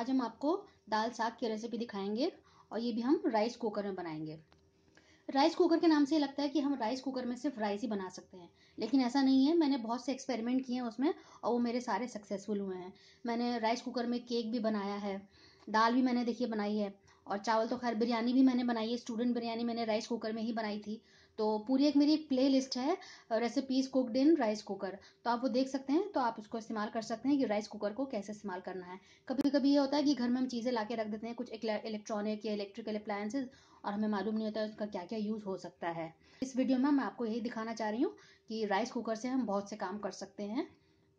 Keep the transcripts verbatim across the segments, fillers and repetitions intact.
आज हम आपको दाल साग की रेसिपी दिखाएंगे और ये भी हम राइस कुकर में बनाएंगे। राइस कुकर के नाम से लगता है कि हम राइस कुकर में सिर्फ राइस ही बना सकते हैं, लेकिन ऐसा नहीं है। मैंने बहुत से एक्सपेरिमेंट किए हैं उसमें और वो मेरे सारे सक्सेसफुल हुए हैं। मैंने राइस कुकर में केक भी बनाया है, दाल भी मैंने देखिए बनाई है, और चावल तो खैर बिरयानी भी मैंने बनाई है। स्टूडेंट बिरयानी मैंने राइस कुकर में ही बनाई थी। तो पूरी एक मेरी प्ले लिस्ट है recipes cooked in rice cooker, तो आप वो देख सकते हैं। तो आप उसको इस्तेमाल कर सकते हैं कि राइस कुकर को कैसे इस्तेमाल करना है। कभी कभी ये होता है कि घर में हम चीज़ें ला के रख देते हैं, कुछ इलेक्ट्रॉनिक या इलेक्ट्रिकल अप्लायंसेज, और हमें मालूम नहीं होता है उसका क्या क्या यूज़ हो सकता है। इस वीडियो में मैं आपको यही दिखाना चाह रही हूँ कि राइस कुकर से हम बहुत से काम कर सकते हैं।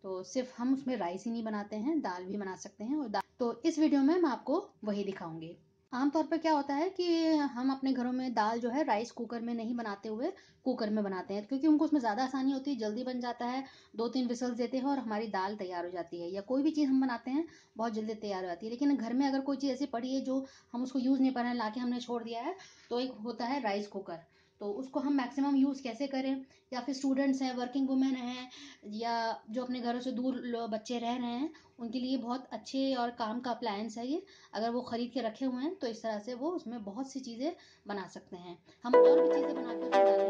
तो सिर्फ हम उसमें राइस ही नहीं बनाते हैं, दाल भी बना सकते हैं। और दाल तो इस वीडियो में मैं आपको वही दिखाऊंगी। आमतौर पर क्या होता है कि हम अपने घरों में दाल जो है राइस कुकर में नहीं बनाते हुए कुकर में बनाते हैं, क्योंकि उनको उसमें ज़्यादा आसानी होती है, जल्दी बन जाता है। दो तीन विसल्स देते हैं और हमारी दाल तैयार हो जाती है, या कोई भी चीज़ हम बनाते हैं बहुत जल्दी तैयार हो जाती है। लेकिन घर में अगर कोई चीज़ ऐसी पड़ी है जो हम उसको यूज़ नहीं कर रहे हैं, ला के हमने छोड़ दिया है, तो एक होता है राइस कुकर। तो उसको हम मैक्सिमम यूज़ कैसे करें, या फिर स्टूडेंट्स हैं, वर्किंग वुमेन हैं, या जो अपने घरों से दूर बच्चे रह रहे हैं, उनके लिए बहुत अच्छे और काम का अप्लायंस है ये। अगर वो ख़रीद के रखे हुए हैं तो इस तरह से वो उसमें बहुत सी चीज़ें बना सकते हैं। हम और भी चीज़ें बना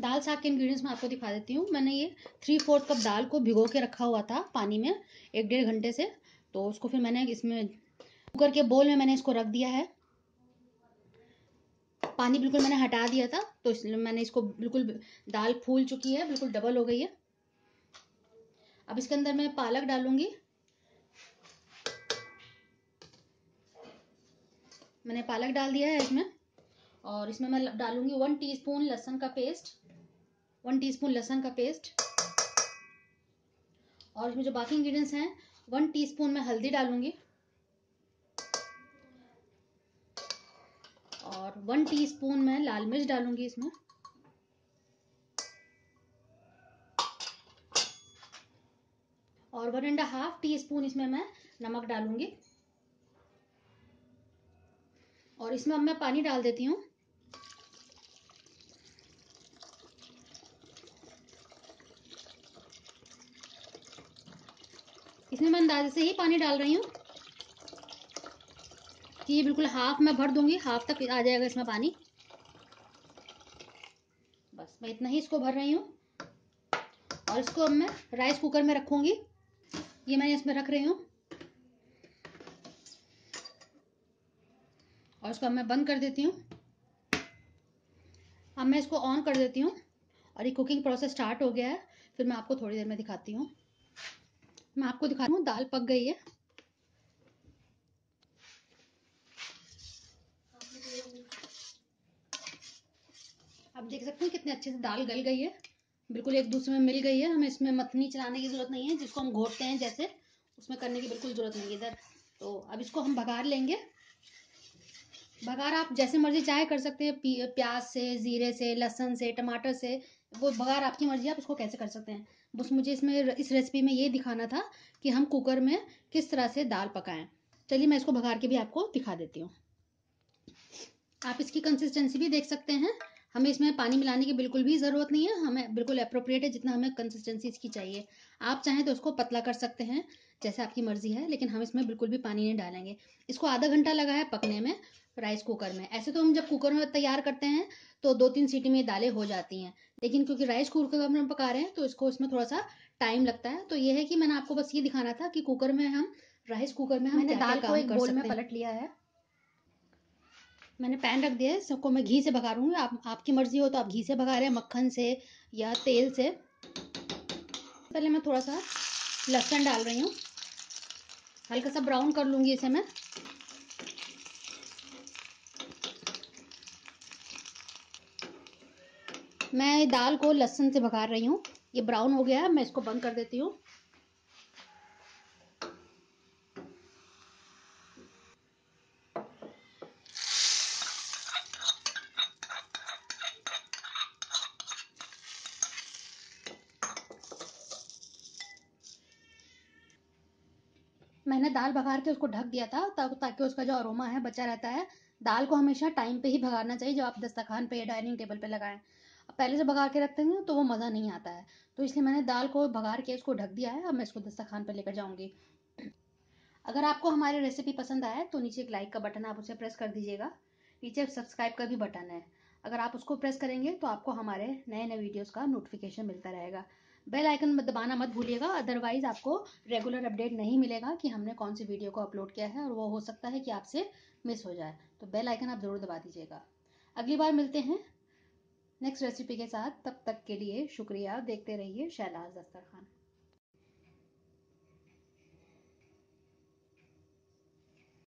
दाल साग के इंग्रेडिएंट्स मैं आपको दिखा देती हूँ। मैंने ये थ्री फोर्थ कप दाल को भिगो के रखा हुआ था पानी में एक डेढ़ घंटे से। तो उसको फिर मैंने इसमें कुकर के बोल में मैंने इसको रख दिया है। पानी बिल्कुल मैंने हटा दिया था, तो इसलिए मैंने इसको बिल्कुल, दाल फूल चुकी है, बिल्कुल डबल हो गई है। अब इसके अंदर मैं पालक डालूंगी। मैंने पालक डाल दिया है इसमें, और इसमें मैं डालूंगी वन टी स्पून लहसुन का पेस्ट वन टीस्पून लहसुन का पेस्ट। और इसमें जो बाकी इंग्रेडिएंट्स हैं, वन टीस्पून मैं हल्दी डालूंगी, और वन टीस्पून मैं लाल मिर्च डालूंगी इसमें, और one and half teaspoon इसमें मैं नमक डालूंगी। और इसमें अब मैं पानी डाल देती हूँ। इसमें मैं अंदाजे से ही पानी डाल रही हूँ कि ये बिल्कुल हाफ मैं भर दूंगी, हाफ तक आ जाएगा इसमें पानी। बस मैं इतना ही इसको भर रही हूँ, और इसको अब मैं राइस कुकर में रखूँगी। ये मैंने इसमें रख रही हूँ, और इसको अब मैं बंद कर देती हूँ। अब मैं इसको ऑन कर देती हूँ, और ये कुकिंग प्रोसेस स्टार्ट हो गया है। फिर मैं आपको थोड़ी देर में दिखाती हूँ। मैं आपको दिखाती हूँ, दाल पक गई है। आप देख सकते हैं कितने अच्छे से दाल गल गई है, बिल्कुल एक दूसरे में मिल गई है। हमें इसमें मथनी चलाने की जरूरत नहीं है, जिसको हम घोटते हैं जैसे, उसमें करने की बिल्कुल जरूरत नहीं है इधर। तो अब इसको हम भगार लेंगे। भगार आप जैसे मर्जी चाहे कर सकते हैं, प्याज से, जीरे से, लहसुन से, टमाटर से, वो बघार आपकी मर्जी, आप उसको कैसे कर सकते हैं। बस मुझे इसमें इस रेसिपी में ये दिखाना था कि हम कुकर में किस तरह से दाल पकाएं। चलिए मैं इसको बघार के भी आपको दिखा देती हूँ। आप इसकी कंसिस्टेंसी भी देख सकते हैं। हमें इसमें पानी मिलाने की बिल्कुल भी ज़रूरत नहीं है, हमें बिल्कुल अप्रोप्रिएट है जितना हमें कंसिस्टेंसी इसकी चाहिए। आप चाहें तो इसको पतला कर सकते हैं, जैसे आपकी मर्ज़ी है, लेकिन हम इसमें बिल्कुल भी पानी नहीं डालेंगे। इसको आधा घंटा लगा है पकने में राइस कुकर में। ऐसे तो हम जब कुकर में तैयार करते हैं तो दो तीन सीटी में दालें हो जाती हैं, लेकिन क्योंकि राइस कुकर में पका रहे हैं तो इसको इसमें थोड़ा सा टाइम लगता है। तो ये है कि मैंने आपको बस ये दिखाना था कि कुकर में हम राइस कुकर में हम मैंने दाल को एक बोल में पलट लिया है। मैंने पैन रख दिया है, सबको मैं घी से भगा रही हूँ। आप, आपकी मर्जी हो तो आप घी से भगा रहे हैं, मक्खन से या तेल से। पहले मैं थोड़ा सा लहसुन डाल रही हूँ, हल्का सा ब्राउन कर लूँगी इसे मैं। मैं दाल को लहसुन से भगा रही हूँ, ये ब्राउन हो गया है, मैं इसको बंद कर देती हूँ। मैंने दाल भगार के उसको ढक दिया था तब ताकि उसका जो अरोमा है बचा रहता है। दाल को हमेशा टाइम पे ही भगाना चाहिए जब आप दस्तरखान पे या डाइनिंग टेबल पे लगाएं। पहले से भगा के रखते हैं तो वो मज़ा नहीं आता है, तो इसलिए मैंने दाल को भगार के उसको ढक दिया है। अब मैं इसको दस्तरखान पे लेकर जाऊँगी। अगर आपको हमारी रेसिपी पसंद आए तो नीचे एक लाइक का बटन आप उसे प्रेस कर दीजिएगा। नीचे सब्सक्राइब का भी बटन है, अगर आप उसको प्रेस करेंगे तो आपको हमारे नए नए वीडियोज़ का नोटिफिकेशन मिलता रहेगा। बेल आइकन दबाना मत भूलिएगा, अदरवाइज आपको रेगुलर अपडेट नहीं मिलेगा कि हमने कौन सी वीडियो को अपलोड किया है और वो हो सकता है कि आपसे मिस हो जाए, तो बेल आइकन आप ज़रूर दबा दीजिएगा। अगली बार मिलते हैं नेक्स्ट रेसिपी के साथ, तब तक के लिए शुक्रिया। देखते रहिए शैलाज़ दस्तरखान।